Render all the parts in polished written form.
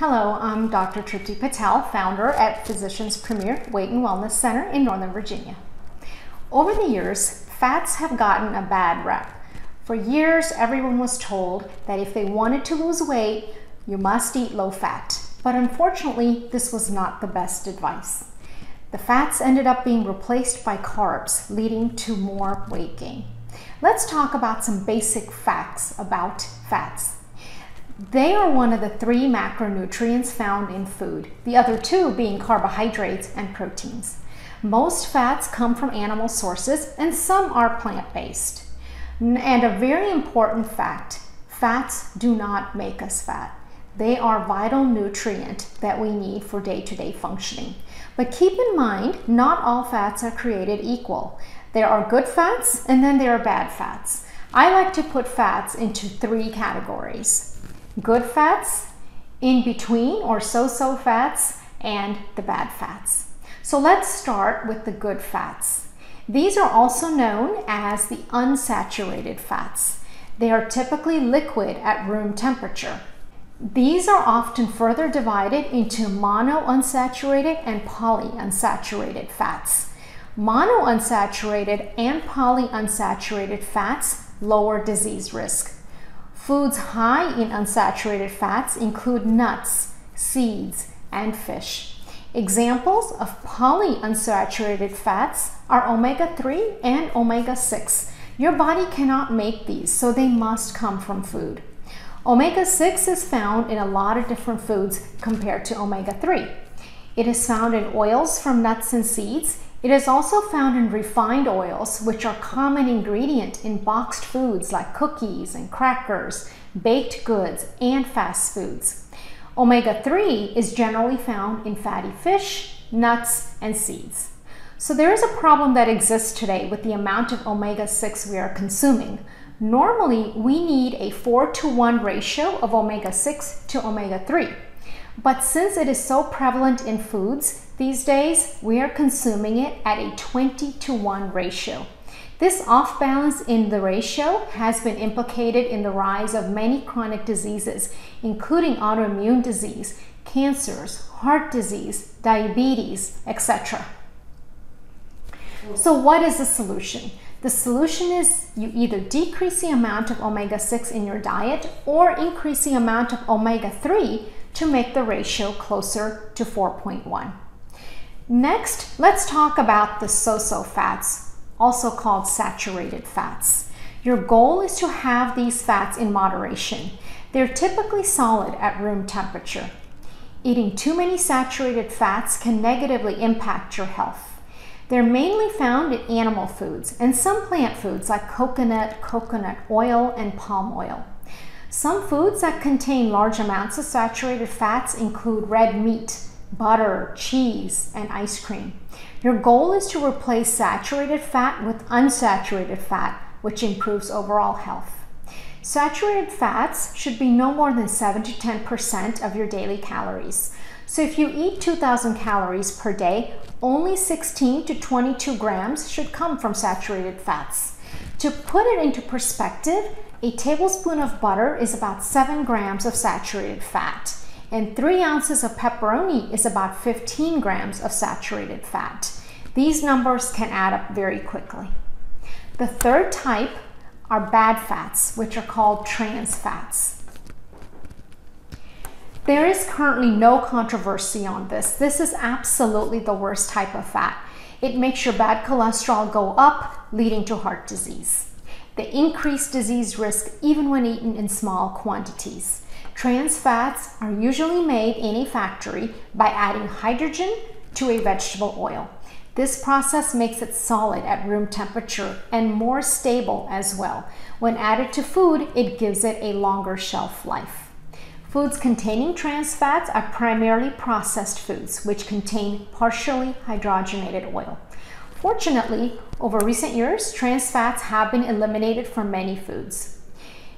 Hello, I'm Dr. Tripti Patel, founder at Physicians Premier Weight and Wellness Center in Northern Virginia. Over the years, fats have gotten a bad rep. For years, everyone was told that if they wanted to lose weight, you must eat low fat. But unfortunately, this was not the best advice. The fats ended up being replaced by carbs, leading to more weight gain. Let's talk about some basic facts about fats. They are one of the three macronutrients found in food, the other two being carbohydrates and proteins. Most fats come from animal sources and some are plant-based. And a very important fact, fats do not make us fat. They are a vital nutrient that we need for day-to-day functioning. But keep in mind, not all fats are created equal. There are good fats and then there are bad fats. I like to put fats into three categories. Good fats, in between or so-so fats, and the bad fats. So let's start with the good fats. These are also known as the unsaturated fats. They are typically liquid at room temperature. These are often further divided into monounsaturated and polyunsaturated fats. Monounsaturated and polyunsaturated fats lower disease risk. Foods high in unsaturated fats include nuts, seeds, and fish. Examples of polyunsaturated fats are omega-3 and omega-6. Your body cannot make these, so they must come from food. Omega-6 is found in a lot of different foods compared to omega-3. It is found in oils from nuts and seeds. It is also found in refined oils, which are a common ingredient in boxed foods like cookies and crackers, baked goods, and fast foods. Omega-3 is generally found in fatty fish, nuts, and seeds. So there is a problem that exists today with the amount of omega-6 we are consuming. Normally, we need a 4-to-1 ratio of omega-6 to omega-3. But since it is so prevalent in foods these days, we are consuming it at a 20-to-1 ratio. This off balance in the ratio has been implicated in the rise of many chronic diseases, including autoimmune disease, cancers, heart disease, diabetes, etc. So what is the solution? The solution is you either decrease the amount of omega-6 in your diet or increase the amount of omega-3 to make the ratio closer to 4.1. Next, let's talk about the so-so fats, also called saturated fats. Your goal is to have these fats in moderation. They're typically solid at room temperature. Eating too many saturated fats can negatively impact your health. They're mainly found in animal foods and some plant foods like coconut, coconut oil, and palm oil. Some foods that contain large amounts of saturated fats include red meat, butter, cheese, and ice cream. Your goal is to replace saturated fat with unsaturated fat, which improves overall health. Saturated fats should be no more than 7 to 10% of your daily calories. So if you eat 2,000 calories per day, only 16 to 22 grams should come from saturated fats. To put it into perspective, a tablespoon of butter is about 7 grams of saturated fat, and 3 ounces of pepperoni is about 15 grams of saturated fat. These numbers can add up very quickly. The third type are bad fats, which are called trans fats. There is currently no controversy on this. This is absolutely the worst type of fat. It makes your bad cholesterol go up, leading to heart disease. They increase disease risk even when eaten in small quantities. Trans fats are usually made in a factory by adding hydrogen to a vegetable oil. This process makes it solid at room temperature and more stable as well. When added to food, it gives it a longer shelf life. Foods containing trans fats are primarily processed foods, which contain partially hydrogenated oil. Fortunately, over recent years, trans fats have been eliminated from many foods.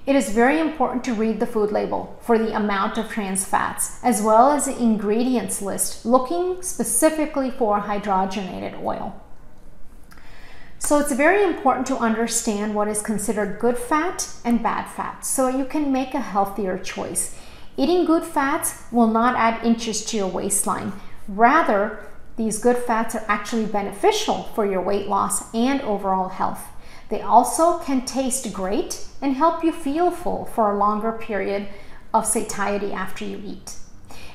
It is very important to read the food label for the amount of trans fats, as well as the ingredients list, looking specifically for hydrogenated oil. So it's very important to understand what is considered good fat and bad fat, so you can make a healthier choice. Eating good fats will not add inches to your waistline. Rather, these good fats are actually beneficial for your weight loss and overall health. They also can taste great and help you feel full for a longer period of satiety after you eat.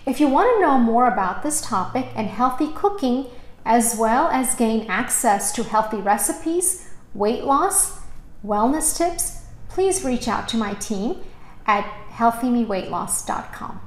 If you want to know more about this topic and healthy cooking, as well as gain access to healthy recipes, weight loss, wellness tips, please reach out to my team at HealthyMeWeightLoss.com.